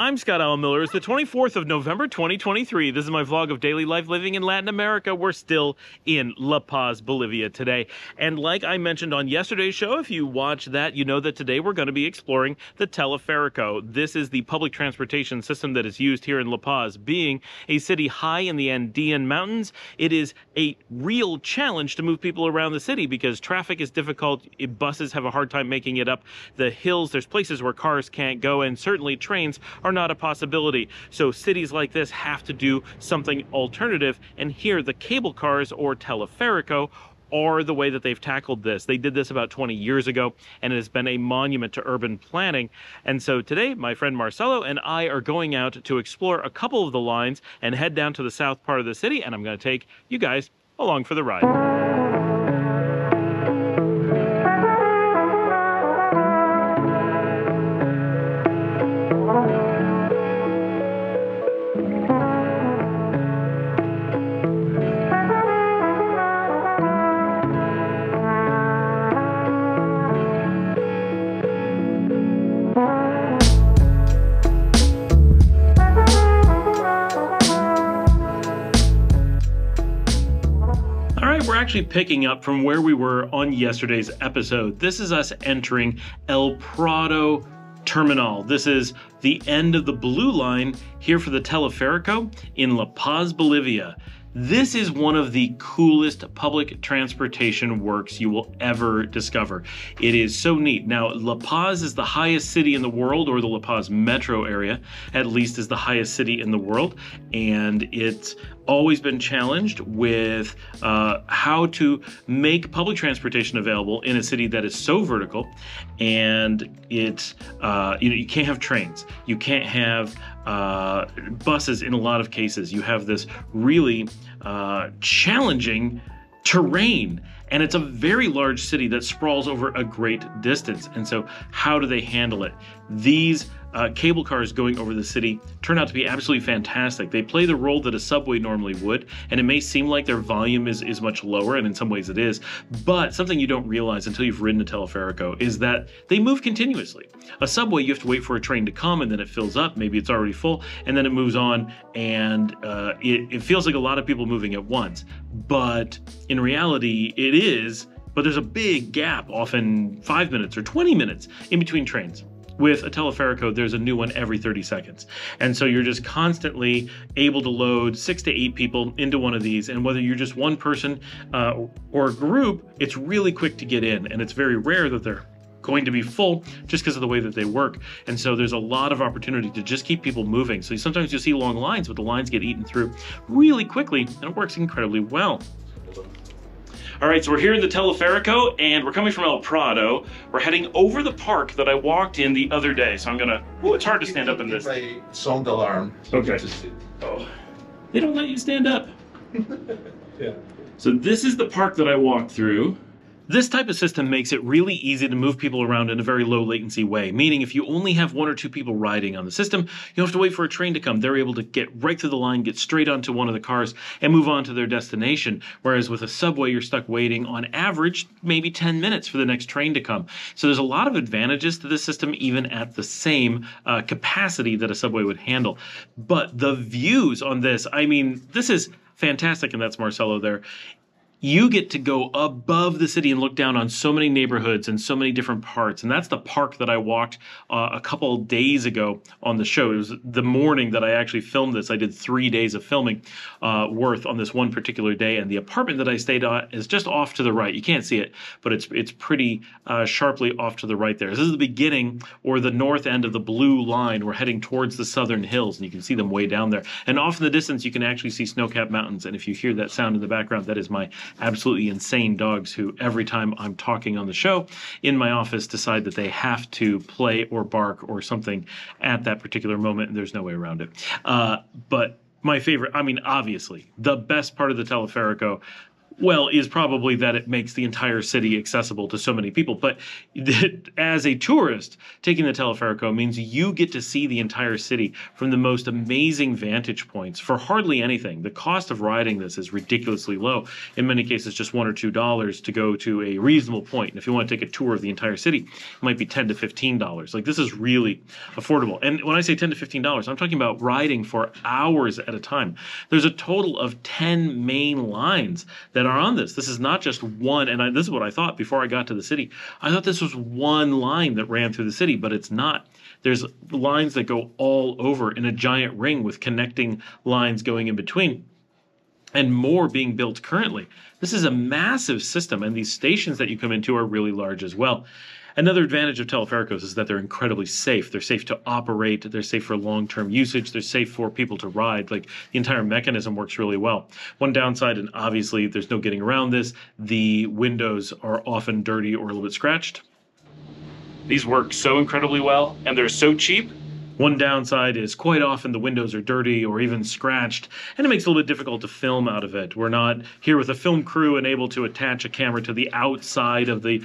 I'm Scott Alan Miller. It's the 24th of November, 2023. This is my vlog of daily life living in Latin America. We're still in La Paz, Bolivia today. And like I mentioned on yesterday's show, if you watch that, you know that today we're going to be exploring the Teleferico. This is the public transportation system that is used here in La Paz. Being a city high in the Andean mountains, it is a real challenge to move people around the city because traffic is difficult. Buses have a hard time making it up the hills. There's places where cars can't go, and certainly trains are not a possibility. So cities like this have to do something alternative, and here the cable cars, or Teleferico, are the way that they've tackled this. They did this about 20 years ago, and it has been a monument to urban planning. And so today, my friend Marcelo and I are going out to explore a couple of the lines and head down to the south part of the city, and I'm going to take you guys along for the ride. Actually picking up from where we were on yesterday's episode. This is us entering El Prado Terminal. This is the end of the blue line here for the Teleferico in La Paz, Bolivia. This is one of the coolest public transportation works you will ever discover. It is so neat. Now, La Paz is the highest city in the world, or the La Paz metro area, at least, is the highest city in the world. And it's always been challenged with how to make public transportation available in a city that is so vertical. And it's, you can't have trains. You can't have buses in a lot of cases. You have this really challenging terrain, and it's a very large city that sprawls over a great distance. And so how do they handle it? These cable cars going over the city turn out to be absolutely fantastic. They play the role that a subway normally would, and it may seem like their volume is much lower, and in some ways it is, but something you don't realize until you've ridden a Teleferico is that they move continuously. A subway, you have to wait for a train to come, and then it fills up, maybe it's already full, and then it moves on, and it feels like a lot of people moving at once, but in reality it is, but there's a big gap, often 5 minutes or 20 minutes in between trains. With a Teleferico, there's a new one every 30 seconds. And so you're just constantly able to load 6 to 8 people into one of these. And whether you're just one person or a group, it's really quick to get in. And it's very rare that they're going to be full just because of the way that they work. And so there's a lot of opportunity to just keep people moving. So sometimes you'll see long lines, but the lines get eaten through really quickly, and it works incredibly well. All right, so we're here in the Teleferico, and we're coming from El Prado. We're heading over the park that I walked in the other day. So I'm gonna, it's hard to stand up in this. A sound alarm. Okay. Oh, they don't let you stand up. Yeah. So this is the park that I walked through. This type of system makes it really easy to move people around in a very low latency way, meaning if you only have 1 or 2 people riding on the system, you don't have to wait for a train to come. They're able to get right through the line, get straight onto one of the cars, and move on to their destination. Whereas with a subway, you're stuck waiting on average maybe 10 minutes for the next train to come. So there's a lot of advantages to this system, even at the same capacity that a subway would handle. But the views on this, I mean, this is fantastic, and that's Marcelo there. You get to go above the city and look down on so many neighborhoods and so many different parts. And that's the park that I walked a couple days ago on the show. It was the morning that I actually filmed this. I did 3 days of filming worth on this one particular day. And the apartment that I stayed at is just off to the right. You can't see it, but it's pretty sharply off to the right there. This is the beginning, or the north end, of the blue line. We're heading towards the southern hills, and you can see them way down there. And off in the distance, you can actually see snow-capped mountains. And if you hear that sound in the background, that is my absolutely insane dogs, who every time I'm talking on the show in my office decide that they have to play or bark or something at that particular moment, and there's no way around it. But my favorite, I mean, obviously, the best part of the Teleferico well, is probably that it makes the entire city accessible to so many people. But as a tourist, taking the Teleferico means you get to see the entire city from the most amazing vantage points for hardly anything. The cost of riding this is ridiculously low. In many cases, just $1 or $2 to go to a reasonable point. And if you want to take a tour of the entire city, it might be $10 to $15. Like, this is really affordable. And when I say $10 to $15, I'm talking about riding for hours at a time. There's a total of 10 main lines that are on this. This is not just one, and this is what I thought before I got to the city. I thought this was one line that ran through the city, but it's not. There's lines that go all over in a giant ring with connecting lines going in between, and more being built currently. This is a massive system, and these stations that you come into are really large as well. Another advantage of Telefericos is that they're incredibly safe. They're safe to operate. They're safe for long-term usage. They're safe for people to ride. Like, the entire mechanism works really well. One downside, and obviously there's no getting around this, the windows are often dirty or a little bit scratched. These work so incredibly well, and they're so cheap. One downside is quite often the windows are dirty or even scratched, and it makes it a little bit difficult to film out of it. We're not here with a film crew and able to attach a camera to the outside of the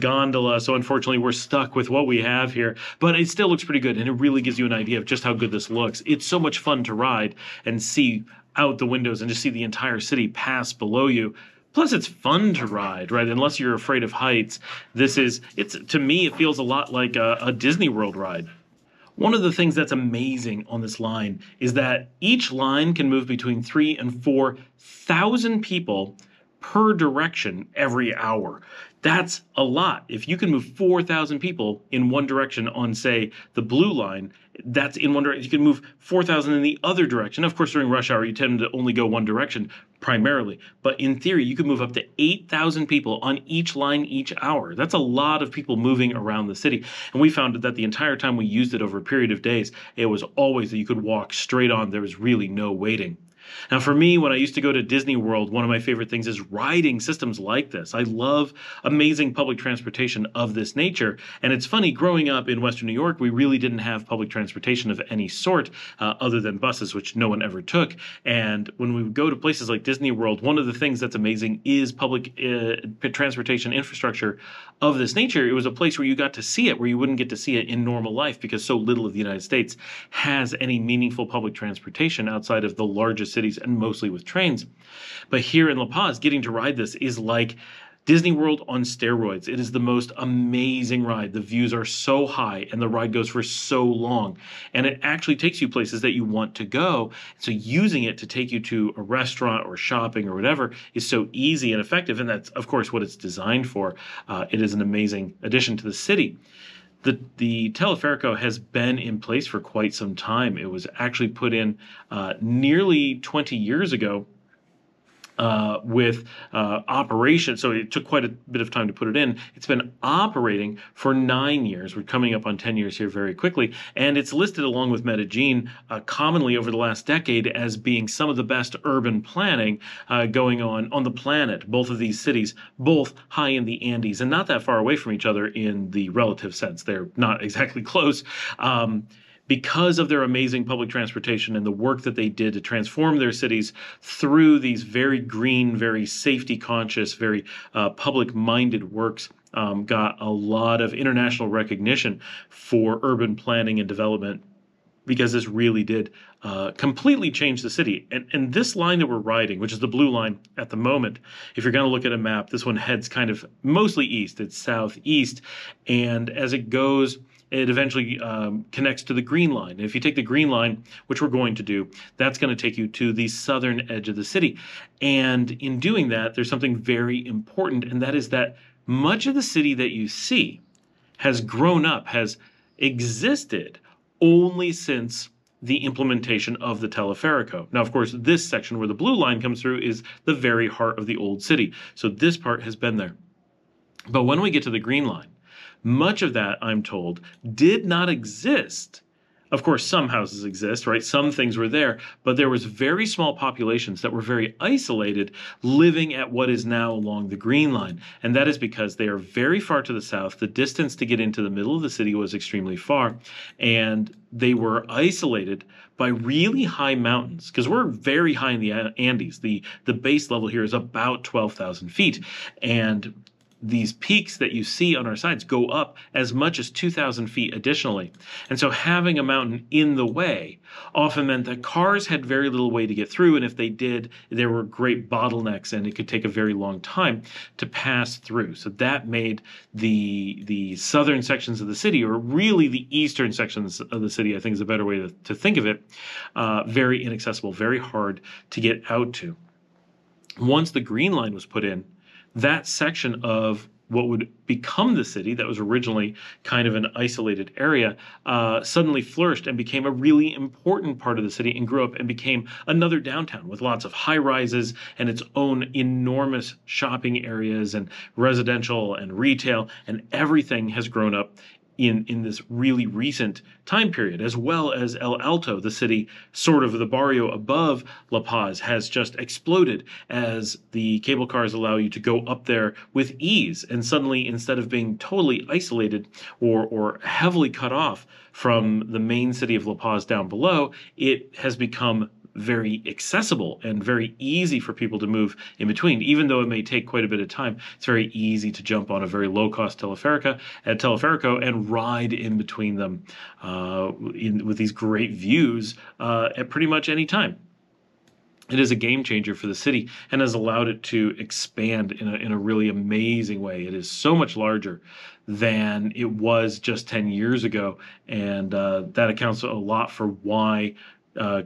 gondola, so unfortunately we're stuck with what we have here. But it still looks pretty good, and it really gives you an idea of just how good this looks. It's so much fun to ride and see out the windows and just see the entire city pass below you. Plus, it's fun to ride, right? Unless you're afraid of heights, this is, to me, it feels a lot like a Disney World ride. One of the things that's amazing on this line is that each line can move between 3,000 and 4,000 people per direction every hour. That's a lot. If you can move 4,000 people in one direction on, say, the blue line, that's in one direction. You can move 4,000 in the other direction. Of course, during rush hour, you tend to only go one direction primarily. But in theory, you can move up to 8,000 people on each line each hour. That's a lot of people moving around the city. And we found that the entire time we used it over a period of days, it was always that you could walk straight on. There was really no waiting. Now, for me, when I used to go to Disney World, one of my favorite things is riding systems like this. I love amazing public transportation of this nature. And it's funny, growing up in Western New York, we really didn't have public transportation of any sort other than buses, which no one ever took. And when we would go to places like Disney World, one of the things that's amazing is public transportation infrastructure of this nature. It was a place where you got to see it, where you wouldn't get to see it in normal life, because so little of the United States has any meaningful public transportation outside of the largest cities, and mostly with trains. But here in La Paz, getting to ride this is like Disney World on steroids. It is the most amazing ride. The views are so high, and the ride goes for so long, and it actually takes you places that you want to go. So using it to take you to a restaurant or shopping or whatever is so easy and effective, and that's, of course, what it's designed for. It is an amazing addition to the city. The Teleferico has been in place for quite some time. It was actually put in nearly 20 years ago with operation. So it took quite a bit of time to put it in. It's been operating for 9 years. We're coming up on 10 years here very quickly. And it's listed along with Medellin commonly over the last decade as being some of the best urban planning going on the planet. Both of these cities, both high in the Andes and not that far away from each other in the relative sense. They're not exactly close. Because of their amazing public transportation and the work that they did to transform their cities through these very green, very safety-conscious, very public-minded works, got a lot of international recognition for urban planning and development, because this really did completely change the city. And this line that we're riding, which is the blue line at the moment, if you're going to look at a map, this one heads kind of mostly east. It's southeast. And as it goes, it eventually connects to the green line. If you take the green line, which we're going to do, that's going to take you to the southern edge of the city. And in doing that, there's something very important, and that is that much of the city that you see has grown up, has existed only since the implementation of the Teleferico. Now, of course, this section where the blue line comes through is the very heart of the old city. So this part has been there. But when we get to the green line, much of that, I'm told, did not exist Of course, some houses exist, right? Some things were there, but there was very small populations that were very isolated living at what is now along the Green Line. And that is because they are very far to the south. The distance to get into the middle of the city was extremely far, and they were isolated by really high mountains, because we're very high in the Andes. The base level here is about 12,000 feet. And these peaks that you see on our sides go up as much as 2,000 feet additionally. And so having a mountain in the way often meant that cars had very little way to get through. And if they did, there were great bottlenecks and it could take a very long time to pass through. So that made the southern sections of the city, or really the eastern sections of the city, I think is a better way to think of it, very inaccessible, very hard to get out to. Once the Green Line was put in, that section of what would become the city that was originally kind of an isolated area suddenly flourished and became a really important part of the city and grew up and became another downtown with lots of high rises and its own enormous shopping areas and residential and retail, and everything has grown up in this really recent time period, as well as El Alto, the city, sort of the barrio above La Paz, has just exploded as the cable cars allow you to go up there with ease. And suddenly, instead of being totally isolated or heavily cut off from the main city of La Paz down below, it has become very accessible and very easy for people to move in between. Even though it may take quite a bit of time, it's very easy to jump on a very low-cost Teleferico and ride in between them with these great views at pretty much any time. It is a game changer for the city and has allowed it to expand in a really amazing way. It is so much larger than it was just 10 years ago, and that accounts a lot for why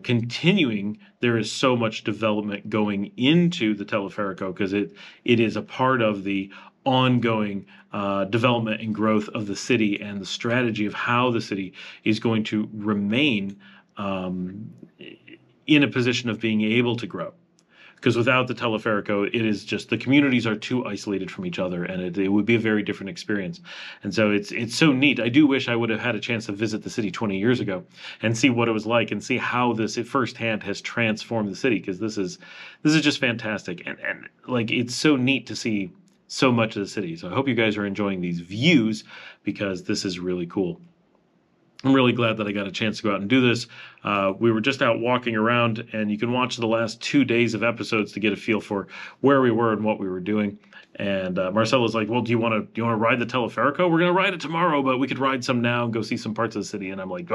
continuing, there is so much development going into the Teleferico, because it is a part of the ongoing development and growth of the city and the strategy of how the city is going to remain in a position of being able to grow. Because without the Teleferico, it is just the communities are too isolated from each other, and it would be a very different experience. And so it's so neat. I do wish I would have had a chance to visit the city 20 years ago and see what it was like and see how this firsthand has transformed the city, because this is just fantastic. And like, it's so neat to see so much of the city. So I hope you guys are enjoying these views, because this is really cool. I'm really glad that I got a chance to go out and do this. We were just out walking around, and you can watch the last 2 days of episodes to get a feel for where we were and what we were doing. And Marcelo's like, well, do you want to ride the Teleferico? We're going to ride it tomorrow, but we could ride some now and go see some parts of the city. And I'm like,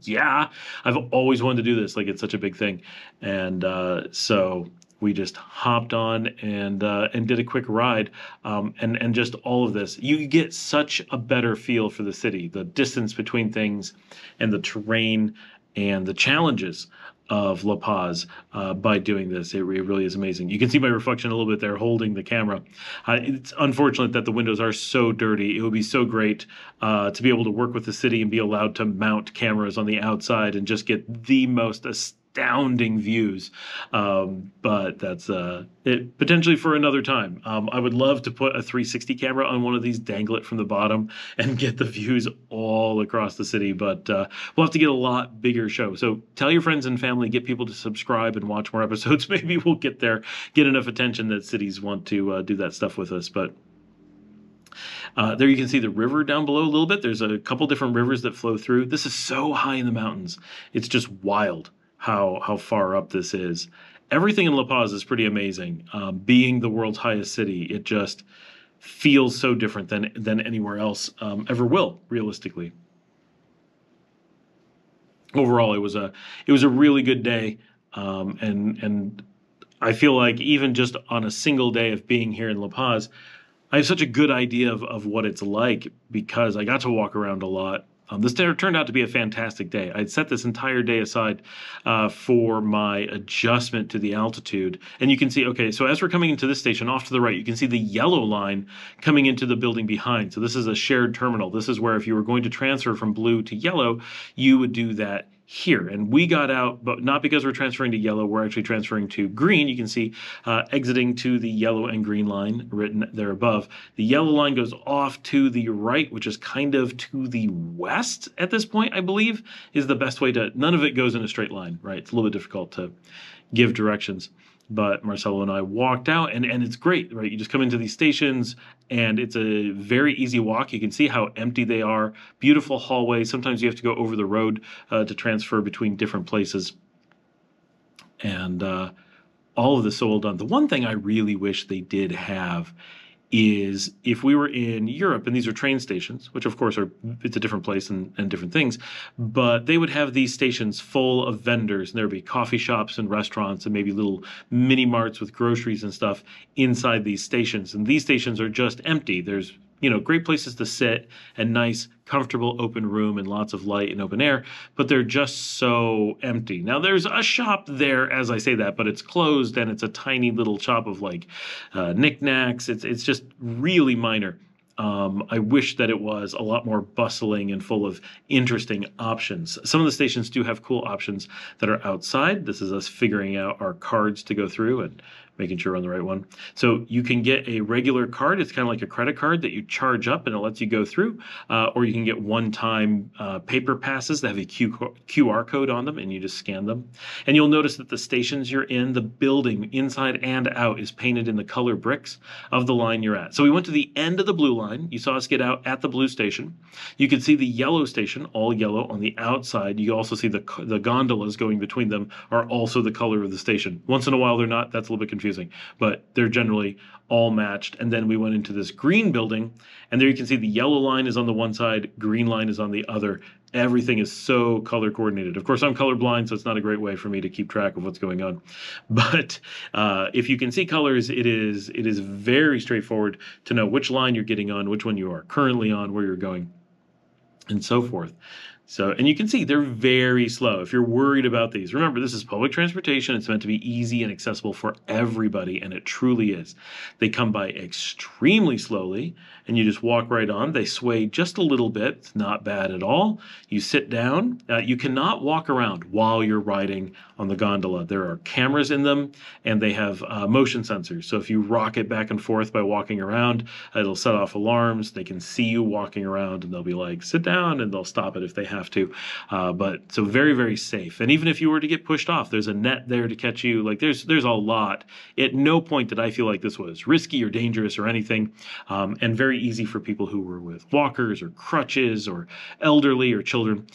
yeah, I've always wanted to do this. Like, it's such a big thing. And so we just hopped on and did a quick ride, and just all of this. You get such a better feel for the city, the distance between things and the terrain and the challenges of La Paz by doing this. It really is amazing. You can see my reflection a little bit there holding the camera. It's unfortunate that the windows are so dirty. It would be so great to be able to work with the city and be allowed to mount cameras on the outside and just get the most astounding views, but that's it, potentially for another time. I would love to put a 360 camera on one of these, dangle it from the bottom, and get the views all across the city, but we'll have to get a lot bigger show. So tell your friends and family, get people to subscribe and watch more episodes. Maybe we'll get there, get enough attention that cities want to do that stuff with us. But there you can see the river down below a little bit. There's a couple different rivers that flow through. This is so high in the mountains. It's just wild how far up this is. Everything in La Paz is pretty amazing. Being the world's highest city, it just feels so different than anywhere else ever will, realistically. Overall, it was a really good day, and I feel like even just on a single day of being here in La Paz, I have such a good idea of what it's like, because I got to walk around a lot. This turned out to be a fantastic day. I'd set this entire day aside for my adjustment to the altitude. And you can see, okay, so as we're coming into this station off to the right, you can see the yellow line coming into the building behind. So this is a shared terminal. This is where if you were going to transfer from blue to yellow, you would do that here. And we got out, but not because we're transferring to yellow, we're actually transferring to green. You can see exiting to the yellow and green line written there above. The yellow line goes off to the right, which is kind of to the west at this point, I believe, is the best way to, none of it goes in a straight line, right? It's a little bit difficult to give directions. But Marcelo and I walked out, and it's great, right? You just come into these stations, and it's a very easy walk. You can see how empty they are. Beautiful hallways. Sometimes you have to go over the road to transfer between different places. And all of this so well done. The one thing I really wish they did have is if we were in Europe, and these are train stations, which of course are, it's a different place and different things, but they would have these stations full of vendors, and there would be coffee shops and restaurants and maybe little mini marts with groceries and stuff inside these stations. And these stations are just empty. There's, you know, great places to sit and nice, comfortable open room and lots of light and open air, but they're just so empty. Now, there's a shop there as I say that, but it's closed, and it's a tiny little shop of like knickknacks. It's just really minor. I wish that it was a lot more bustling and full of interesting options. Some of the stations do have cool options that are outside. This is us figuring out our cards to go through and making sure we're on the right one. So you can get a regular card. It's kind of like a credit card that you charge up and it lets you go through. Or you can get one-time paper passes that have a QR code on them, and you just scan them. And you'll notice that the stations you're in, the building inside and out is painted in the color bricks of the line you're at. So we went to the end of the blue line. You saw us get out at the blue station. You could see the yellow station, all yellow on the outside. You also see the gondolas going between them are also the color of the station. Once in a while they're not. That's a little bit confusing, but they're generally all matched. And then we went into this green building, and there you can see the yellow line is on the one side, green line is on the other. Everything is so color coordinated. Of course, I'm colorblind, so it's not a great way for me to keep track of what's going on. But if you can see colors, it is very straightforward to know which line you're getting on, which one you are currently on, where you're going, and so forth. So, and you can see they're very slow. If you're worried about these, remember, this is public transportation. It's meant to be easy and accessible for everybody, and it truly is. They come by extremely slowly, and you just walk right on. They sway just a little bit. It's not bad at all. You sit down. You cannot walk around while you're riding on the gondola. There are cameras in them, and they have motion sensors. So if you rock it back and forth by walking around, it'll set off alarms. They can see you walking around, and they'll be like, sit down, and they'll stop it if they have to, but so very, very safe. And even if you were to get pushed off, there's a net there to catch you. Like there's a lot. At no point did I feel like this was risky or dangerous or anything, and very easy for people who were with walkers or crutches or elderly or children.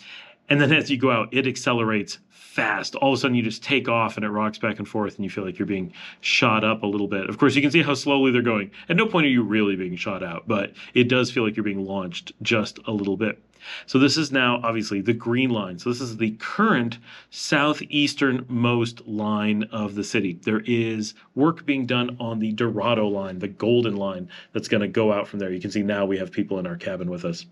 And then as you go out, it accelerates fast. All of a sudden you just take off and it rocks back and forth and you feel like you're being shot up a little bit. Of course, you can see how slowly they're going. At no point are you really being shot out, but it does feel like you're being launched just a little bit. So this is now obviously the green line. So this is the current southeasternmost line of the city. There is work being done on the Dorado line, the golden line that's going to go out from there. You can see now we have people in our cabin with us.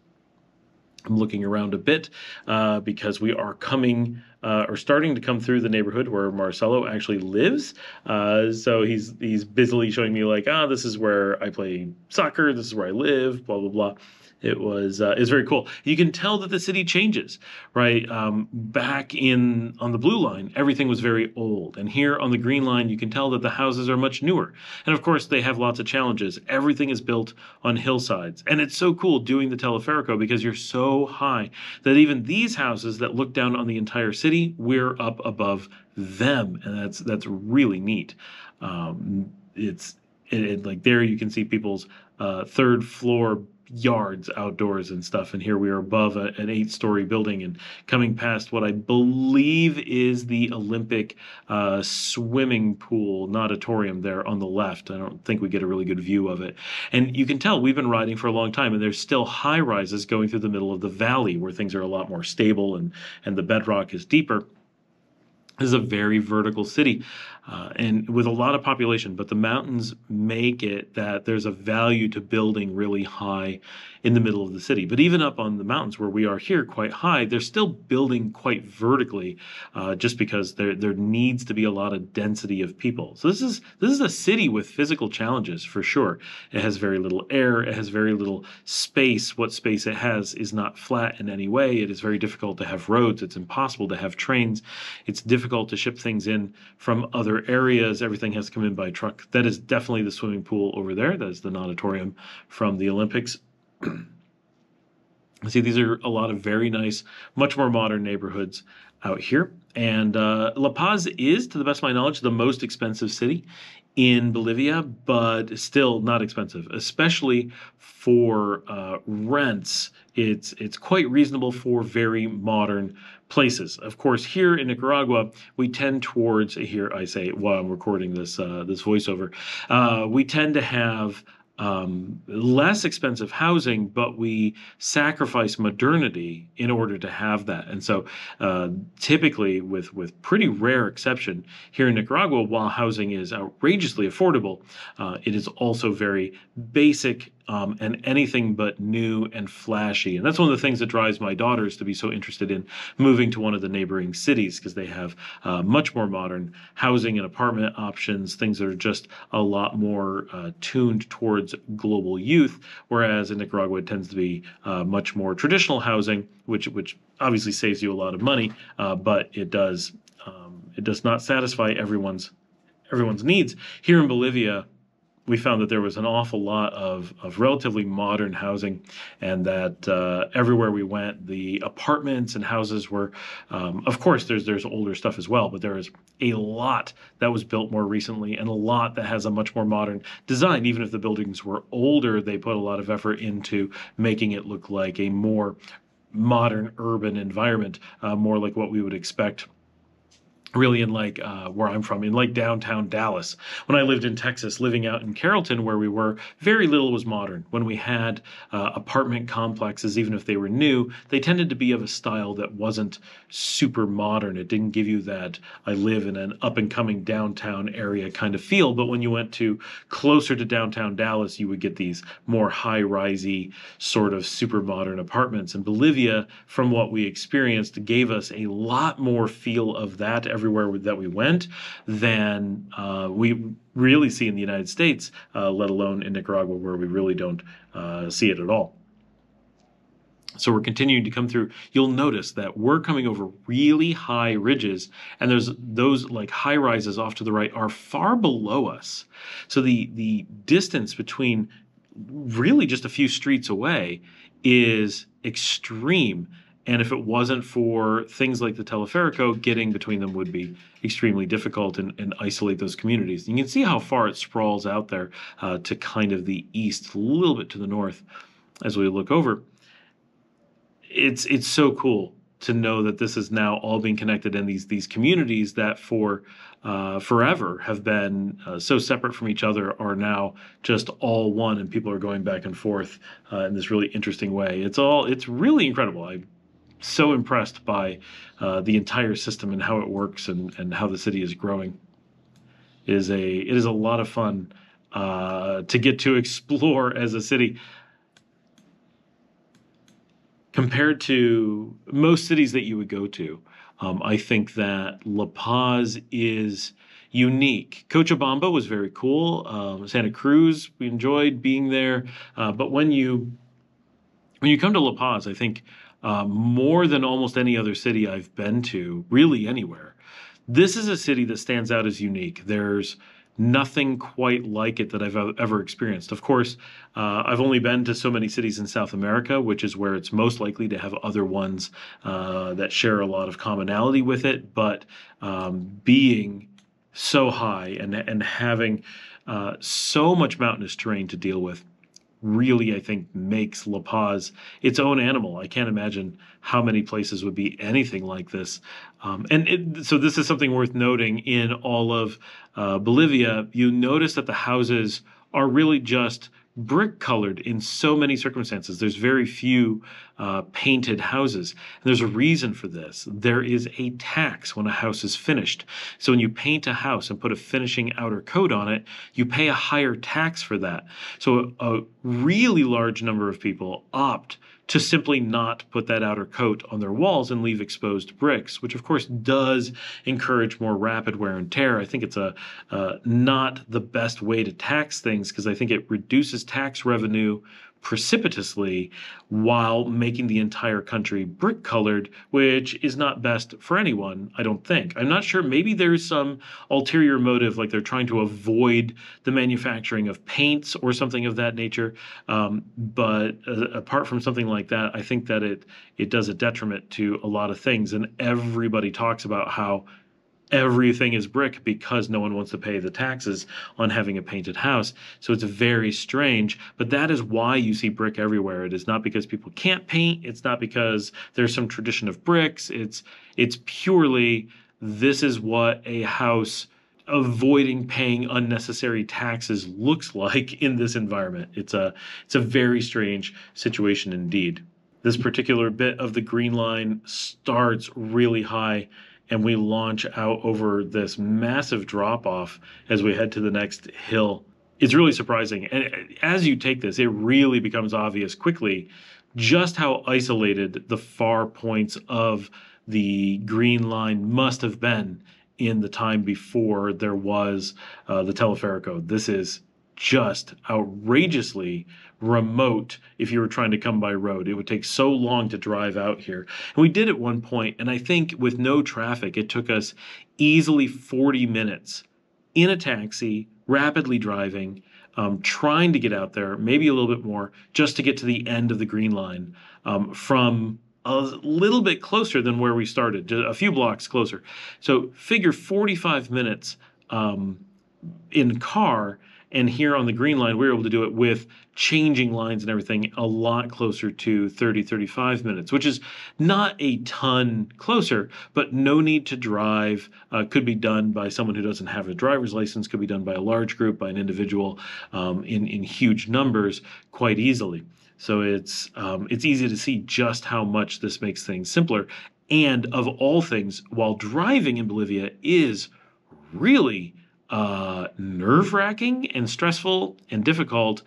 I'm looking around a bit because we are coming or starting to come through the neighborhood where Marcelo actually lives. So he's busily showing me like, ah, this is where I play soccer. This is where I live, blah, blah, blah. It was it's very cool. You can tell that the city changes, right? Back in on the blue line, everything was very old. And here on the green line, you can tell that the houses are much newer. And of course, they have lots of challenges. Everything is built on hillsides. And it's so cool doing the Teleferico because you're so high that even these houses that look down on the entire city, we're up above them. And that's really neat. Like there you can see people's third floor yards outdoors and stuff, and here we are above an 8-story building and coming past what I believe is the Olympic swimming pool natatorium there on the left. I don't think we get a really good view of it, and you can tell we've been riding for a long time, and there's still high rises going through the middle of the valley where things are a lot more stable and the bedrock is deeper. This is a very vertical city and with a lot of population, but the mountains make it that there's a value to building really high in the middle of the city. But even up on the mountains where we are here quite high, they're still building quite vertically just because there needs to be a lot of density of people. So this is a city with physical challenges for sure. It has very little air. It has very little space. What space it has is not flat in any way. It is very difficult to have roads. It's impossible to have trains. It's difficult to ship things in from other areas. Everything has to come in by truck. That is definitely the swimming pool over there. That is the natatorium from the Olympics. See, these are a lot of very nice, much more modern neighborhoods out here. And La Paz is, to the best of my knowledge, the most expensive city in Bolivia, but still not expensive, especially for rents. It's quite reasonable for very modern places. Of course, here in Nicaragua, we tend towards, here I say while I'm recording this, this voiceover, we tend to have less expensive housing, but we sacrifice modernity in order to have that. And so typically, with pretty rare exception, here in Nicaragua, while housing is outrageously affordable, it is also very basic and anything but new and flashy. And that's one of the things that drives my daughters to be so interested in moving to one of the neighboring cities, because they have much more modern housing and apartment options, things that are just a lot more tuned towards global youth, whereas in Nicaragua it tends to be much more traditional housing, which obviously saves you a lot of money, but it does not satisfy everyone's needs. Here in Bolivia, we found that there was an awful lot of relatively modern housing, and that everywhere we went, the apartments and houses were, of course, there's older stuff as well, but there is a lot that was built more recently and a lot that has a much more modern design. Even if the buildings were older, they put a lot of effort into making it look like a more modern urban environment, more like what we would expect really in like where I'm from, in like downtown Dallas. When I lived in Texas, living out in Carrollton where we were, very little was modern. When we had apartment complexes, even if they were new, they tended to be of a style that wasn't super modern. It didn't give you that I live in an up and coming downtown area kind of feel. But when you went to closer to downtown Dallas, you would get these more high risey sort of super modern apartments. And Bolivia, from what we experienced, gave us a lot more feel of that everywhere that we went than we really see in the United States, let alone in Nicaragua, where we really don't see it at all. So we're continuing to come through. You'll notice that we're coming over really high ridges, and there's those like high rises off to the right are far below us. So the distance between really just a few streets away is extreme. And if it wasn't for things like the Teleferico, getting between them would be extremely difficult and isolate those communities. And you can see how far it sprawls out there to kind of the east, a little bit to the north as we look over. It's so cool to know that this is now all being connected, and these communities that for forever have been so separate from each other are now just all one, and people are going back and forth in this really interesting way. It's really incredible. I'm so impressed by the entire system and how it works and how the city is growing. It is a lot of fun to get to explore as a city. Compared to most cities that you would go to, I think that La Paz is unique. Cochabamba was very cool. Santa Cruz, we enjoyed being there. But when you come to La Paz, I think more than almost any other city I've been to, really anywhere, this is a city that stands out as unique. There's nothing quite like it that I've ever experienced. Of course, I've only been to so many cities in South America, which is where it's most likely to have other ones that share a lot of commonality with it. But being so high and having so much mountainous terrain to deal with really, I think, makes La Paz its own animal. I can't imagine how many places would be anything like this. So this is something worth noting in all of Bolivia. You notice that the houses are really just brick colored in so many circumstances. There's very few painted houses. And there's a reason for this. There is a tax when a house is finished. So when you paint a house and put a finishing outer coat on it, you pay a higher tax for that. So a really large number of people opt to simply not put that outer coat on their walls and leave exposed bricks, which of course does encourage more rapid wear and tear. I think it's a not the best way to tax things, because I think it reduces tax revenue precipitously while making the entire country brick colored, which is not best for anyone, I don't think. I'm not sure. Maybe there's some ulterior motive, like they're trying to avoid the manufacturing of paints or something of that nature. But apart from something like that, I think that it does a detriment to a lot of things. And everybody talks about how everything is brick because no one wants to pay the taxes on having a painted house. So it's very strange, but that is why you see brick everywhere. It is not because people can't paint. It's not because there's some tradition of bricks. It's purely, this is what a house avoiding paying unnecessary taxes looks like in this environment. It's a very strange situation indeed. This particular bit of the Green Line starts really high, and we launch out over this massive drop-off as we head to the next hill. It's really surprising. And as you take this, it really becomes obvious quickly just how isolated the far points of the Green Line must have been in the time before there was the Teleferico. This is just outrageously remote. If you were trying to come by road, it would take so long to drive out here. And we did at one point, and I think with no traffic, it took us easily 40 minutes in a taxi, rapidly driving, trying to get out there, maybe a little bit more, just to get to the end of the Green Line from a little bit closer than where we started, a few blocks closer. So figure 45 minutes in car. And here on the Green Line, we were able to do it with changing lines and everything a lot closer to 30, 35 minutes, which is not a ton closer, but no need to drive. Could be done by someone who doesn't have a driver's license, could be done by a large group, by an individual in huge numbers quite easily. So it's easy to see just how much this makes things simpler. And of all things, while driving in Bolivia is really nerve-wracking and stressful and difficult,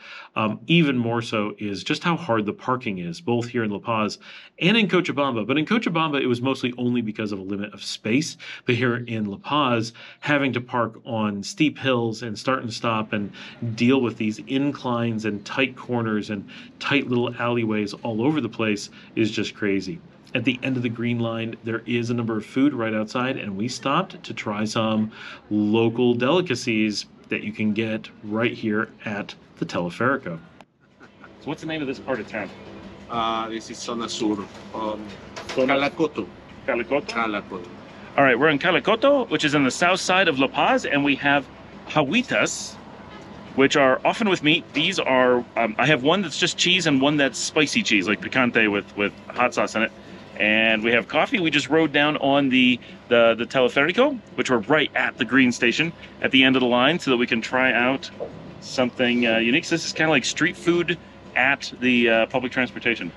even more so is just how hard the parking is, both here in La Paz and in Cochabamba. But in Cochabamba, it was mostly only because of a limit of space. But here in La Paz, having to park on steep hills and start and stop and deal with these inclines and tight corners and tight little alleyways all over the place is just crazy. At the end of the Green Line, there is a number of food right outside, and we stopped to try some local delicacies that you can get right here at the Teleferico. So what's the name of this part of town? This is Zona Sur. Calacoto. Calacoto? Calacoto. All right, we're in Calacoto, which is on the south side of La Paz, and we have hawitas, which are often with meat. These are, I have one that's just cheese and one that's spicy cheese, like picante with hot sauce in it. And we have coffee. We just rode down on the Teleferico, which we're right at the Green Station at the end of the line, so that we can try out something unique. So this is kind of like street food at the public transportation.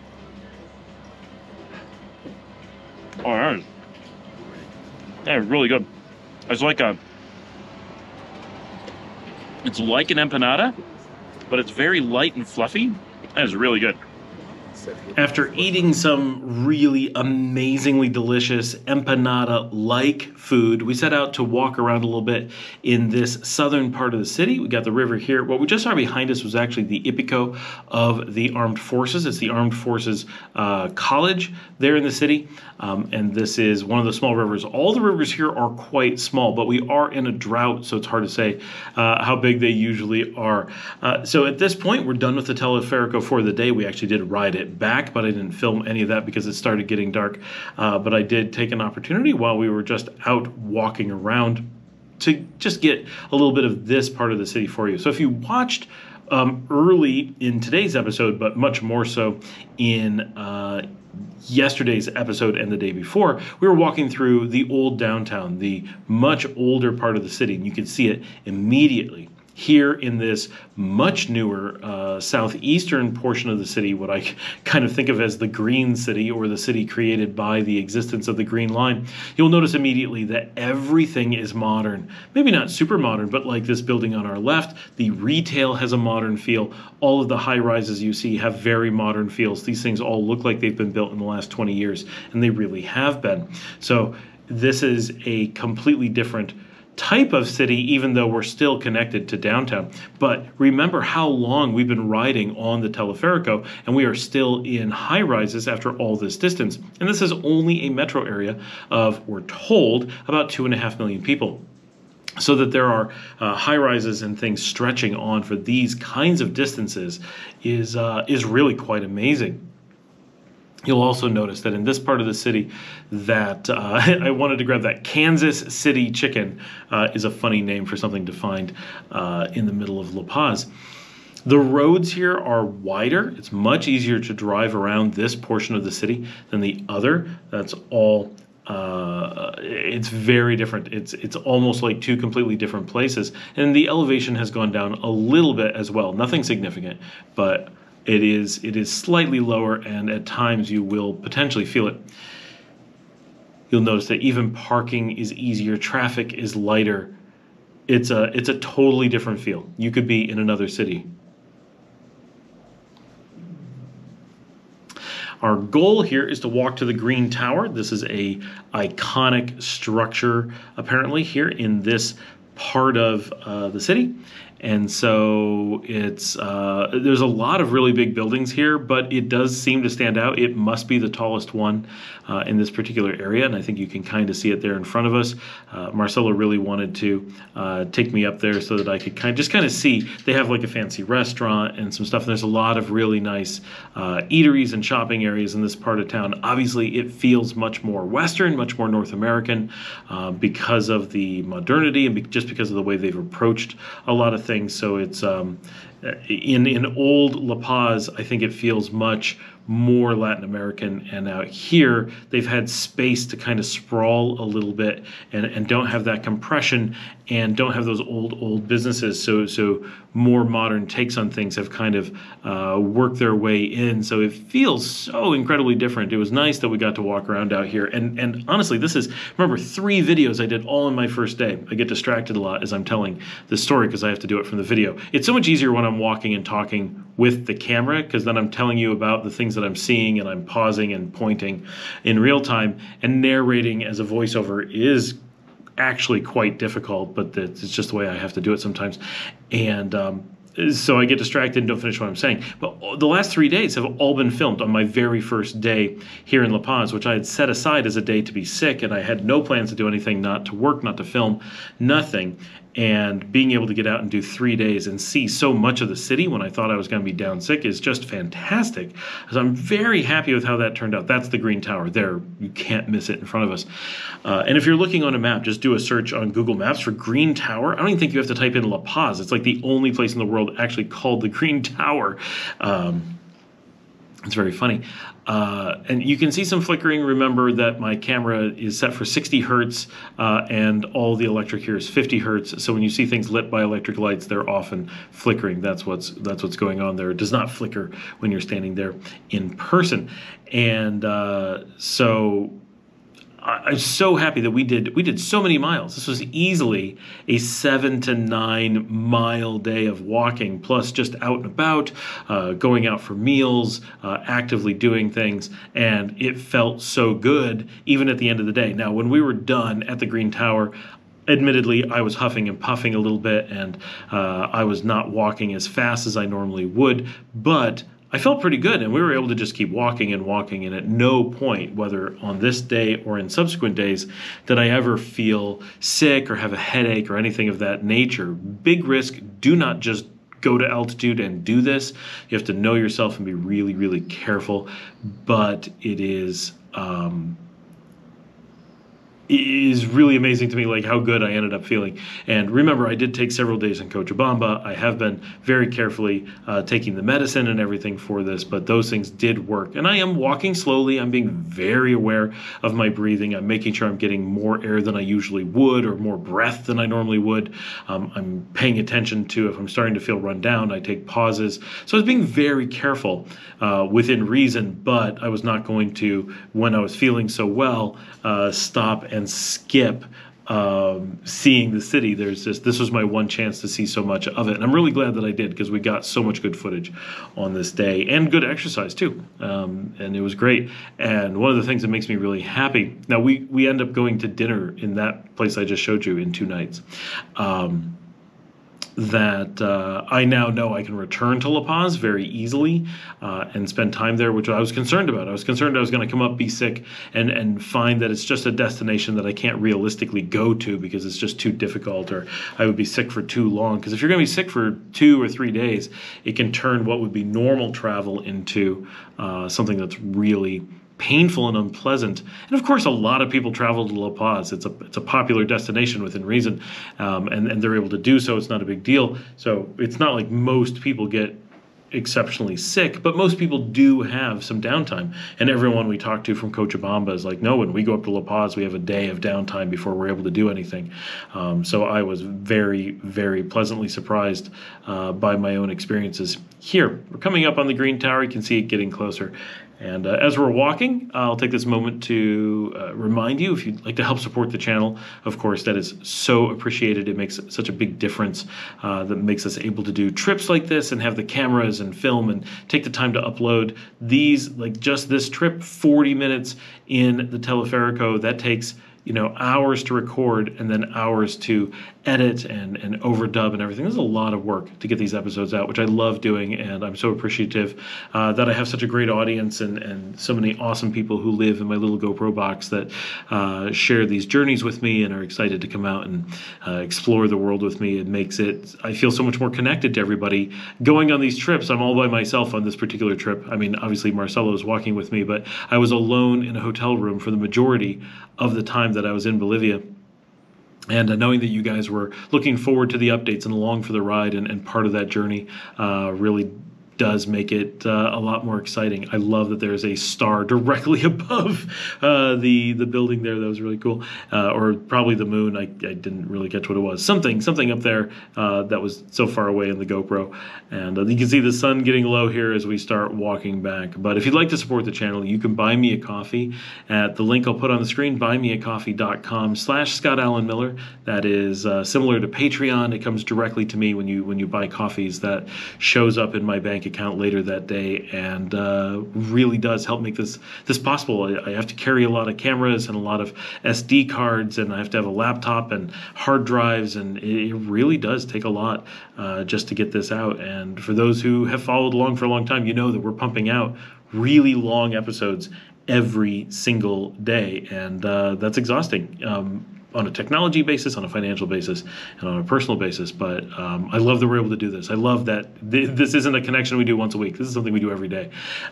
All right. Yeah, really good. It's like a, it's like an empanada, but it's very light and fluffy. That is really good. After eating some really amazingly delicious empanada-like food, we set out to walk around a little bit in this southern part of the city. We got the river here. What we just saw behind us was actually the Ipico of the Armed Forces. It's the Armed Forces College there in the city, and this is one of the small rivers. All the rivers here are quite small, but we are in a drought, so it's hard to say how big they usually are. So at this point, we're done with the Teleferico for the day. We actually did ride it back, but I didn't film any of that because it started getting dark. But I did take an opportunity while we were just out walking around to just get a little bit of this part of the city for you. So if you watched early in today's episode, but much more so in yesterday's episode and the day before, we were walking through the old downtown, the much older part of the city, and you could see it immediately. here in this much newer southeastern portion of the city, what I kind of think of as the Green City, or the city created by the existence of the Green Line, you'll notice immediately that everything is modern. Maybe not super modern, but like this building on our left, the retail has a modern feel. All of the high-rises you see have very modern feels. These things all look like they've been built in the last 20 years, and they really have been. So this is a completely different type of city, even though we're still connected to downtown. But remember how long we've been riding on the Teleferico, and we are still in high rises after all this distance. And this is only a metro area of, we're told, about 2.5 million people. So that there are high rises and things stretching on for these kinds of distances is really quite amazing. You'll also notice that in this part of the city that I wanted to grab that Kansas City chicken is a funny name for something to find in the middle of La Paz. The roads here are wider. It's much easier to drive around this portion of the city than the other. That's all. It's very different. It's almost like two completely different places. And the elevation has gone down a little bit as well. Nothing significant, but it is slightly lower, and at times you will potentially feel it. You'll notice that even parking is easier, traffic is lighter. It's a totally different feel. You could be in another city. Our goal here is to walk to the Green Tower. This is an iconic structure, apparently, here in this part of the city. And so it's there's a lot of really big buildings here, but it does seem to stand out. It must be the tallest one in this particular area, and I think you can kind of see it there in front of us. Marcelo really wanted to take me up there so that I could kind of see. They have like a fancy restaurant and some stuff, and there's a lot of really nice eateries and shopping areas in this part of town. Obviously, it feels much more Western, much more North American because of the modernity and just because of the way they've approached a lot of things. So it's in old La Paz, I think it feels much more Latin American, and out here they've had space to kind of sprawl a little bit and don't have that compression and don't have those old businesses. So more modern takes on things have kind of worked their way in. So it feels so incredibly different. It was nice that we got to walk around out here. And honestly, this is, remember, 3 videos I did all in my first day. I get distracted a lot as I'm telling this story because I have to do it from the video. It's so much easier when I'm walking and talking with the camera, because then I'm telling you about the things that I'm seeing and I'm pausing and pointing in real time, and narrating as a voiceover is actually quite difficult, but it's just the way I have to do it sometimes. And so I get distracted and don't finish what I'm saying. But the last 3 days have all been filmed on my very first day here in La Paz, which I had set aside as a day to be sick, and I had no plans to do anything, not to work, not to film, nothing. And being able to get out and do 3 days and see so much of the city when I thought I was going to be down sick is just fantastic. So I'm very happy with how that turned out. That's the Green Tower there. You can't miss it in front of us. And if you're looking on a map, just do a search on Google Maps for Green Tower. I don't even think you have to type in La Paz. It's like the only place in the world actually called the Green Tower. It's very funny. And you can see some flickering. Remember that my camera is set for 60 hertz and all the electric here is 50 hertz. So when you see things lit by electric lights, they're often flickering. That's what's going on there. It does not flicker when you're standing there in person. And so I'm so happy that we did so many miles. This was easily a 7- to 9-mile day of walking, plus just out and about, going out for meals, actively doing things, and it felt so good even at the end of the day. Now, when we were done at the Green Tower, admittedly, I was huffing and puffing a little bit, and I was not walking as fast as I normally would, but I felt pretty good, and we were able to just keep walking and walking, and at no point, whether on this day or in subsequent days, did I ever feel sick or have a headache or anything of that nature. Big risk. Do not just go to altitude and do this. You have to know yourself and be really, really careful, but it is is really amazing to me, like how good I ended up feeling. And remember, I did take several days in Cochabamba. I have been very carefully taking the medicine and everything for this, but those things did work. And I am walking slowly. I'm being very aware of my breathing. I'm making sure I'm getting more air than I usually would, or more breath than I normally would. I'm paying attention to if I'm starting to feel run down, I take pauses. So I was being very careful within reason, but I was not going to, when I was feeling so well, stop and skip seeing the city. There's just, this was my one chance to see so much of it, and I'm really glad that I did, because we got so much good footage on this day, and good exercise too, and it was great. And one of the things that makes me really happy, now we end up going to dinner in that place I just showed you in 2 nights, that I now know I can return to La Paz very easily and spend time there, which I was concerned about. I was concerned I was going to come up, be sick, and find that it's just a destination that I can't realistically go to because it's just too difficult, or I would be sick for too long. Because if you're going to be sick for 2 or 3 days, it can turn what would be normal travel into something that's really painful and unpleasant. And of course, a lot of people travel to La Paz. It's a popular destination within reason, and they're able to do so. It's not a big deal. So it's not like most people get exceptionally sick, but most people do have some downtime. And everyone we talk to from Cochabamba is like, no, when we go up to La Paz, we have a day of downtime before we're able to do anything. So I was very, very pleasantly surprised by my own experiences here. We're coming up on the Green Tower. You can see it getting closer. And as we're walking, I'll take this moment to remind you, if you'd like to help support the channel, of course, that is so appreciated. It makes such a big difference that makes us able to do trips like this and have the cameras and film and take the time to upload these, like just this trip, 40 minutes in the Teleferico. That takes, you know, hours to record and then hours to edit and overdub and everything. There's a lot of work to get these episodes out, which I love doing, and I'm so appreciative that I have such a great audience and so many awesome people who live in my little GoPro box that share these journeys with me and are excited to come out and explore the world with me. It makes it, I feel so much more connected to everybody going on these trips. I'm all by myself on this particular trip. I mean, obviously Marcelo is walking with me, but I was alone in a hotel room for the majority of the time that I was in Bolivia. And knowing that you guys were looking forward to the updates and along for the ride and part of that journey really does make it a lot more exciting. I love that there's a star directly above the building there. That was really cool. Or probably the moon. I didn't really catch what it was. Something up there that was so far away in the GoPro. And you can see the sun getting low here as we start walking back. But if you'd like to support the channel, you can buy me a coffee at the link I'll put on the screen, buymeacoffee.com/Scott Alan Miller. That is similar to Patreon. It comes directly to me when you buy coffees. That shows up in my bank account later that day, and really does help make this possible. I have to carry a lot of cameras and a lot of SD cards, and I have to have a laptop and hard drives, and it really does take a lot just to get this out. And for those who have followed along for a long time, you know that we're pumping out really long episodes every single day, and that's exhausting. On a technology basis, on a financial basis, and on a personal basis. But I love that we're able to do this. I love that this isn't a connection we do once a week. This is something we do every day.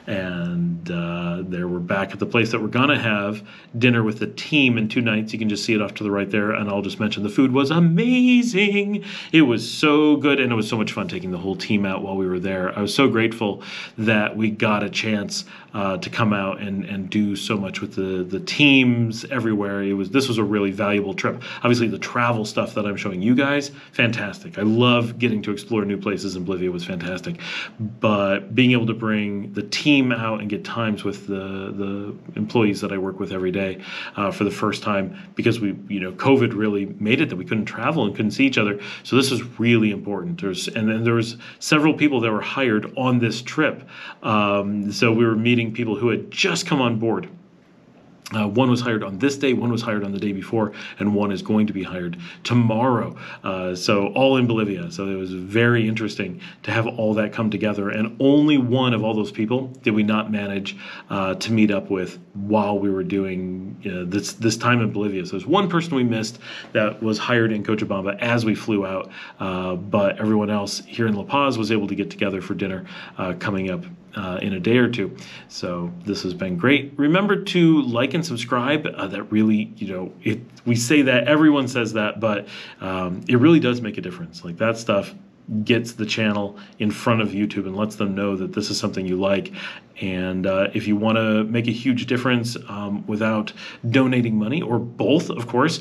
And there we're back at the place that we're going to have dinner with the team in 2 nights. You can just see it off to the right there. And I'll just mention the food was amazing. It was so good. And it was so much fun taking the whole team out while we were there. I was so grateful that we got a chance to come out and do so much with the teams everywhere. This was a really valuable trip. Obviously the travel stuff that I'm showing you guys, fantastic. I love getting to explore new places in Bolivia. Was fantastic. But being able to bring the team out and get times with the employees that I work with every day for the first time, because COVID really made it that we couldn't travel and couldn't see each other. So this is really important. And then there was several people that were hired on this trip. So we were meeting people who had just come on board. One was hired on this day, one was hired on the day before, and one is going to be hired tomorrow. So all in Bolivia. So it was very interesting to have all that come together. And only one of all those people did we not manage to meet up with while we were doing this time in Bolivia. So there's one person we missed that was hired in Cochabamba as we flew out. But everyone else here in La Paz was able to get together for dinner coming up in a day or two. So this has been great. Remember to like and subscribe. That really, we say that, everyone says that, but it really does make a difference. Like, that stuff gets the channel in front of YouTube and lets them know that this is something you like. And if you want to make a huge difference without donating money, or both, of course,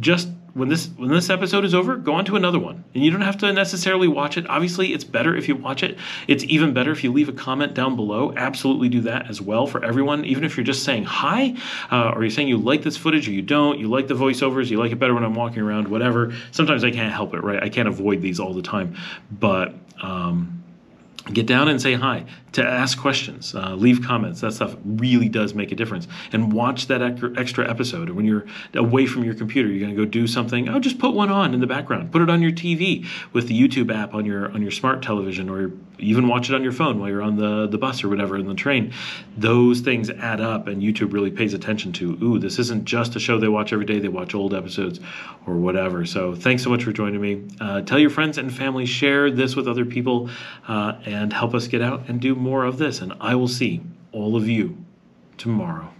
just when this episode is over, go on to another one. And you don't have to necessarily watch it. Obviously, it's better if you watch it. It's even better if you leave a comment down below. Absolutely do that as well for everyone. Even if you're just saying hi, or you're saying you like this footage or you don't, you like the voiceovers, you like it better when I'm walking around, whatever. Sometimes I can't help it, right? I can't avoid these all the time. But get down and say hi, to ask questions, leave comments. That stuff really does make a difference. And watch that extra episode. When you're away from your computer, you're going to go do something, oh, just put one on in the background. Put it on your TV with the YouTube app on your smart television, or even watch it on your phone while you're on the bus or whatever, in the train. Those things add up, and YouTube really pays attention to, ooh, this isn't just a show they watch every day. They watch old episodes or whatever. So thanks so much for joining me. Tell your friends and family, share this with other people, and help us get out and do more of this. And I will see all of you tomorrow.